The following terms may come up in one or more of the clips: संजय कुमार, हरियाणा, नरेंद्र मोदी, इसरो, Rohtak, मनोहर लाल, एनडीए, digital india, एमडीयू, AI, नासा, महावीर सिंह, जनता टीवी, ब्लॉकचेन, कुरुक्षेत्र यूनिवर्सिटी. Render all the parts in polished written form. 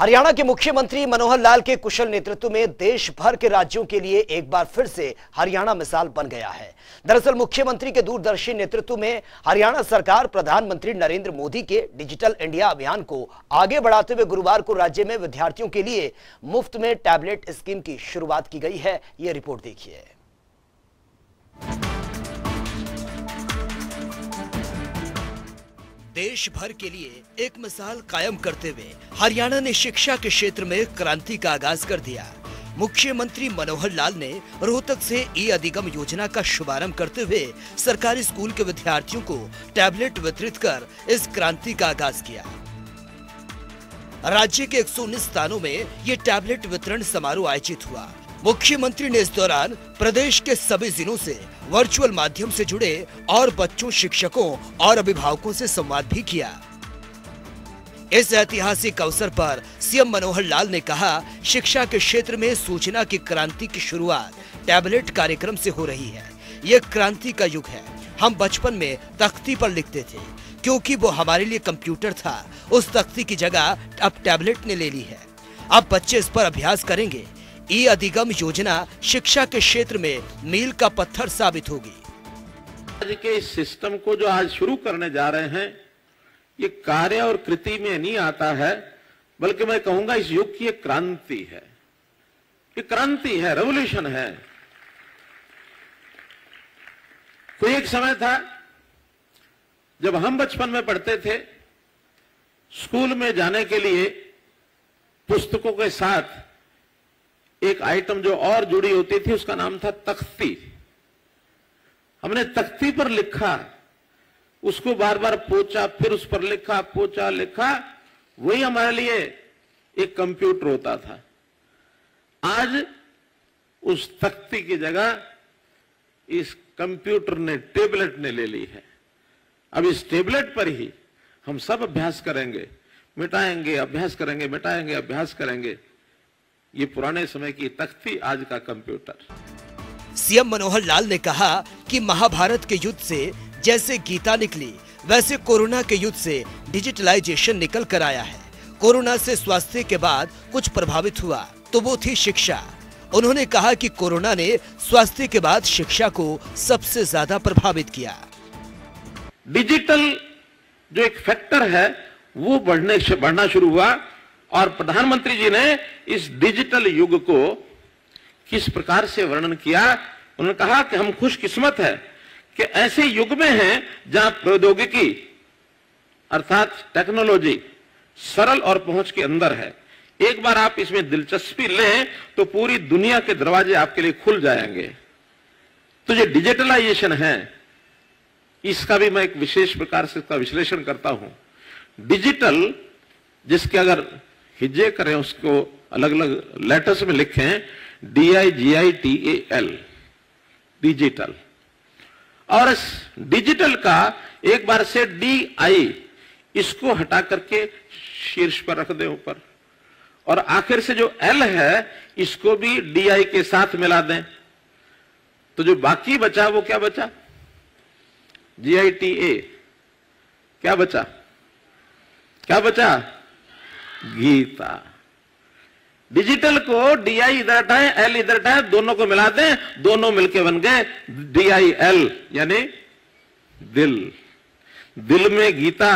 हरियाणा के मुख्यमंत्री मनोहर लाल के कुशल नेतृत्व में देश भर के राज्यों के लिए एक बार फिर से हरियाणा मिसाल बन गया है। दरअसल मुख्यमंत्री के दूरदर्शी नेतृत्व में हरियाणा सरकार प्रधानमंत्री नरेंद्र मोदी के डिजिटल इंडिया अभियान को आगे बढ़ाते हुए गुरुवार को राज्य में विद्यार्थियों के लिए मुफ्त में टैबलेट स्कीम की शुरुआत की गई है। ये रिपोर्ट देखिए। देश भर के लिए एक मिसाल कायम करते हुए हरियाणा ने शिक्षा के क्षेत्र में क्रांति का आगाज कर दिया। मुख्यमंत्री मनोहर लाल ने रोहतक से ई अधिगम योजना का शुभारंभ करते हुए सरकारी स्कूल के विद्यार्थियों को टैबलेट वितरित कर इस क्रांति का आगाज किया। राज्य के 119 स्थानों में ये टैबलेट वितरण समारोह आयोजित हुआ। मुख्यमंत्री ने इस दौरान प्रदेश के सभी जिलों से वर्चुअल माध्यम से जुड़े और बच्चों, शिक्षकों और अभिभावकों से संवाद भी किया। इस ऐतिहासिक अवसर पर सीएम मनोहर लाल ने कहा, शिक्षा के क्षेत्र में सूचना की क्रांति की शुरुआत टैबलेट कार्यक्रम से हो रही है। ये क्रांति का युग है। हम बचपन में तख्ती पर लिखते थे क्योंकि वो हमारे लिए कंप्यूटर था। उस तख्ती की जगह अब टैबलेट ने ले ली है। अब बच्चे इस पर अभ्यास करेंगे। ई अधिगम योजना शिक्षा के क्षेत्र में मील का पत्थर साबित होगी। आज के इस सिस्टम को जो आज शुरू करने जा रहे हैं, ये कार्य और कृति में नहीं आता है, बल्कि मैं कहूंगा इस युग की एक क्रांति है। ये क्रांति है, रेवोल्यूशन है। कोई एक समय था जब हम बचपन में पढ़ते थे, स्कूल में जाने के लिए पुस्तकों के साथ एक आइटम जो और जुड़ी होती थी, उसका नाम था तख्ती। हमने तख्ती पर लिखा, उसको बार बार पोंछा, फिर उस पर लिखा, पोंछा, लिखा। वही हमारे लिए एक कंप्यूटर होता था। आज उस तख्ती की जगह इस कंप्यूटर ने, टेबलेट ने ले ली है। अब इस टेबलेट पर ही हम सब अभ्यास करेंगे, मिटाएंगे, अभ्यास करेंगे, मिटाएंगे, अभ्यास करेंगे। ये पुराने समय की तख्ती, आज का कंप्यूटर। सीएम मनोहर लाल ने कहा कि महाभारत के युद्ध से जैसे गीता निकली, वैसे कोरोना के युद्ध से डिजिटलाइजेशन निकल कर आया है। कोरोना से स्वास्थ्य के बाद कुछ प्रभावित हुआ तो वो थी शिक्षा। उन्होंने कहा कि कोरोना ने स्वास्थ्य के बाद शिक्षा को सबसे ज्यादा प्रभावित किया। डिजिटल जो एक फैक्टर है वो बढ़ना शुरू हुआ और प्रधानमंत्री जी ने इस डिजिटल युग को किस प्रकार से वर्णन किया। उन्होंने कहा कि हम खुशकिस्मत है कि ऐसे युग में हैं जहां प्रौद्योगिकी अर्थात टेक्नोलॉजी सरल और पहुंच के अंदर है। एक बार आप इसमें दिलचस्पी लें तो पूरी दुनिया के दरवाजे आपके लिए खुल जाएंगे। तो ये डिजिटलाइजेशन है, इसका भी मैं एक विशेष प्रकार से इसका विश्लेषण करता हूं। डिजिटल जिसके अगर हिज्जे करें, उसको अलग अलग लेटर्स में लिखें, DIGITAL, डिजिटल। और इस डिजिटल का एक बार से DI इसको हटा करके शीर्ष पर रख दें ऊपर, और आखिर से जो L है इसको भी DI के साथ मिला दें, तो जो बाकी बचा वो क्या बचा? GITA क्या बचा? क्या बचा? गीता। डिजिटल को DI इधर हटाए, L इधर हटाए, दोनों को मिला दें, दोनों मिलके बन गए DIL, यानी दिल। दिल में गीता,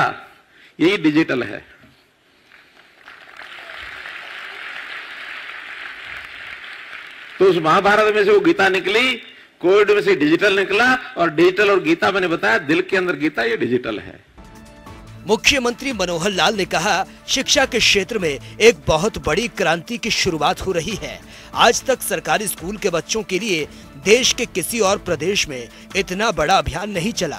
यही डिजिटल है। तो उस महाभारत में से वो गीता निकली, कोविड में से डिजिटल निकला, और डिजिटल और गीता मैंने बताया, दिल के अंदर गीता, ये डिजिटल है। मुख्यमंत्री मनोहर लाल ने कहा, शिक्षा के क्षेत्र में एक बहुत बड़ी क्रांति की शुरुआत हो रही है। आज तक सरकारी स्कूल के बच्चों के लिए देश के किसी और प्रदेश में इतना बड़ा अभियान नहीं चला।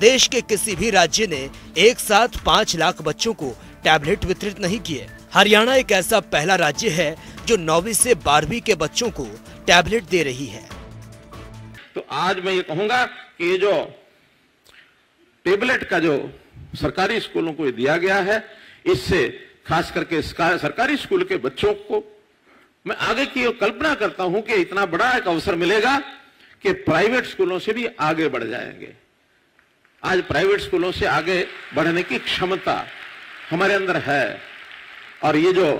देश के किसी भी राज्य ने एक साथ 5 लाख बच्चों को टैबलेट वितरित नहीं किए। हरियाणा एक ऐसा पहला राज्य है जो 9वीं से 12वीं के बच्चों को टैबलेट दे रही है। तो आज मैं ये कहूँगा कि जो टेबलेट का जो सरकारी स्कूलों को दिया गया है, इससे खास करके सरकारी स्कूल के बच्चों को मैं आगे की कल्पना करता हूं कि इतना बड़ा एक अवसर मिलेगा कि प्राइवेट स्कूलों से भी आगे बढ़ जाएंगे। आज प्राइवेट स्कूलों से आगे बढ़ने की क्षमता हमारे अंदर है। और ये जो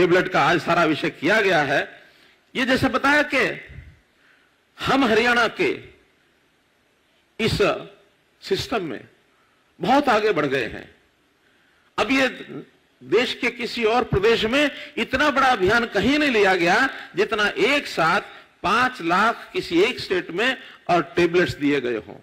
टेबलेट का आज सारा विषय किया गया है। ये जैसे बताया कि हम हरियाणा के इस सिस्टम में बहुत आगे बढ़ गए हैं। अब ये देश के किसी और प्रदेश में इतना बड़ा अभियान कहीं नहीं लिया गया जितना एक साथ 5 लाख किसी एक स्टेट में और टेबलेट्स दिए गए हों।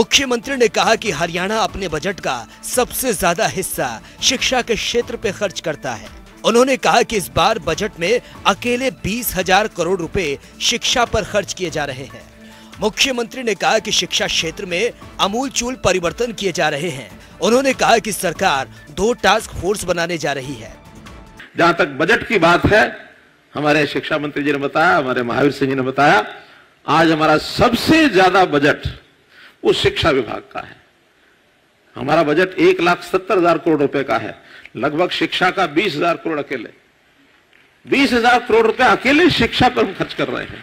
मुख्यमंत्री ने कहा कि हरियाणा अपने बजट का सबसे ज्यादा हिस्सा शिक्षा के क्षेत्र पे खर्च करता है। उन्होंने कहा कि इस बार बजट में अकेले 20,000 करोड़ रुपए शिक्षा पर खर्च किए जा रहे हैं। मुख्यमंत्री ने कहा कि शिक्षा क्षेत्र में अमूलचूल परिवर्तन किए जा रहे हैं। उन्होंने कहा कि सरकार 2 टास्क फोर्स बनाने जा रही है। जहाँ तक बजट की बात है, हमारे शिक्षा मंत्री जी ने बताया, हमारे महावीर सिंह जी ने बताया, आज हमारा सबसे ज्यादा बजट उस शिक्षा विभाग का है। हमारा बजट 1,70,000 करोड़ रुपए का है, लगभग शिक्षा का 20,000 करोड़ अकेले, 20,000 करोड़ रुपए अकेले शिक्षा पर हम खर्च कर रहे हैं।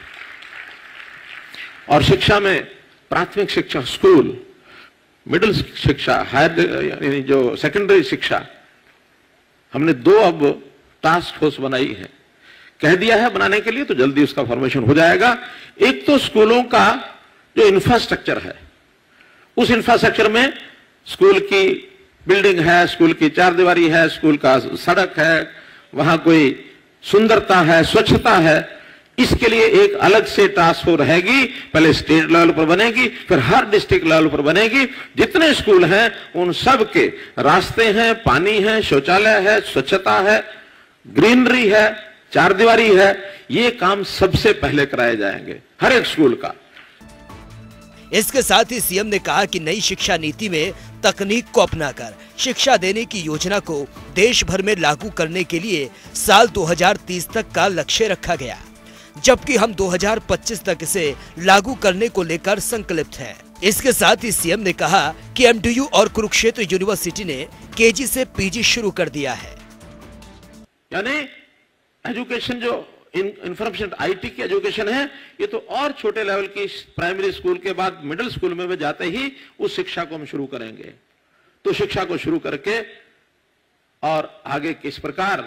और शिक्षा में प्राथमिक शिक्षा, स्कूल, मिडिल शिक्षा, हायर यानी जो सेकेंडरी शिक्षा, हमने 2 अब टास्क फोर्स बनाई है। कह दिया है बनाने के लिए, तो जल्दी उसका फॉर्मेशन हो जाएगा। एक तो स्कूलों का जो इंफ्रास्ट्रक्चर है, उस इंफ्रास्ट्रक्चर में स्कूल की बिल्डिंग है, स्कूल की चारदीवारी है, स्कूल का सड़क है, वहां कोई सुंदरता है, स्वच्छता है, इसके लिए एक अलग से टास्क फोर्स रहेगी। पहले स्टेट लेवल पर बनेगी, फिर हर डिस्ट्रिक्ट लेवल पर बनेगी। जितने स्कूल हैं उन सब के रास्ते हैं, पानी है, शौचालय है, स्वच्छता है, ग्रीनरी है, चारदीवारी है, ये काम सबसे पहले कराए जाएंगे हर एक स्कूल का। इसके साथ ही सीएम ने कहा कि नई शिक्षा नीति में तकनीक को अपनाकर शिक्षा देने की योजना को देश भर में लागू करने के लिए साल 2030 तक का लक्ष्य रखा गया, जबकि हम 2025 तक इसे लागू करने को लेकर संकल्पित हैं। इसके साथ ही सीएम ने कहा कि एमडीयू और कुरुक्षेत्र यूनिवर्सिटी ने केजी से पीजी शुरू कर दिया है। यानी एजुकेशन जो इंफॉर्मेशन आईटी की एजुकेशन है, ये तो और छोटे लेवल की प्राइमरी स्कूल के बाद मिडिल स्कूल में जाते ही उस शिक्षा को हम शुरू करेंगे। तो शिक्षा को शुरू करके और आगे किस प्रकार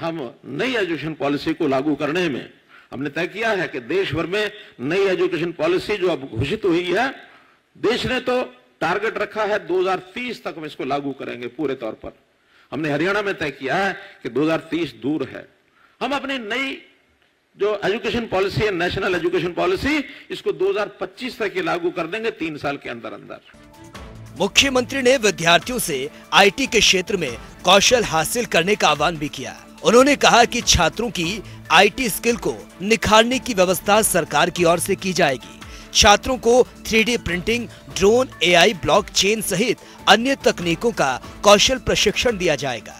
हम नई एजुकेशन पॉलिसी को लागू करने में हमने तय किया है कि देश भर में नई एजुकेशन पॉलिसी जो अब घोषित हुई है, देश ने तो टारगेट रखा है 2030 तक हम इसको लागू करेंगे पूरे तौर पर। हमने हरियाणा में तय किया है कि 2030 दूर है। हम अपनी नई जो एजुकेशन पॉलिसी है, नेशनल एजुकेशन पॉलिसी, इसको 2025 तक ये लागू कर देंगे 3 साल के अंदर अंदर। मुख्यमंत्री ने विद्यार्थियों से आईटी के क्षेत्र में कौशल हासिल करने का आह्वान भी किया। उन्होंने कहा कि छात्रों की आईटी स्किल को निखारने की व्यवस्था सरकार की ओर से की जाएगी। छात्रों को 3D printing, drone, AI, ब्लॉकचेन सहित अन्य तकनीकों का कौशल प्रशिक्षण दिया जाएगा।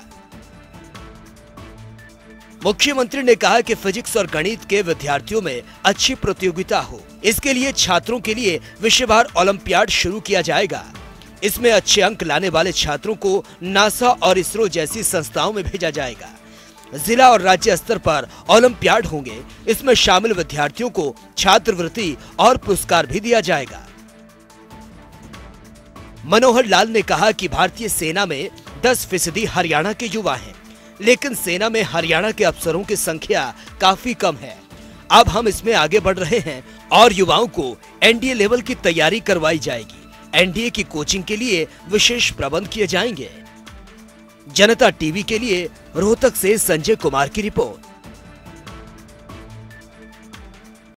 मुख्यमंत्री ने कहा कि फिजिक्स और गणित के विद्यार्थियों में अच्छी प्रतियोगिता हो, इसके लिए छात्रों के लिए विश्वभर ओलंपियाड शुरू किया जाएगा। इसमें अच्छे अंक लाने वाले छात्रों को नासा और इसरो जैसी संस्थाओं में भेजा जाएगा। जिला और राज्य स्तर पर ओलंपियाड होंगे। इसमें शामिल विद्यार्थियों को छात्रवृत्ति और पुरस्कार भी दिया जाएगा। मनोहर लाल ने कहा कि भारतीय सेना में 10% हरियाणा के युवा हैं, लेकिन सेना में हरियाणा के अफसरों की संख्या काफी कम है। अब हम इसमें आगे बढ़ रहे हैं और युवाओं को एनडीए लेवल की तैयारी करवाई जाएगी। एनडीए की कोचिंग के लिए विशेष प्रबंध किए जाएंगे। जनता टीवी के लिए रोहतक से संजय कुमार की रिपोर्ट।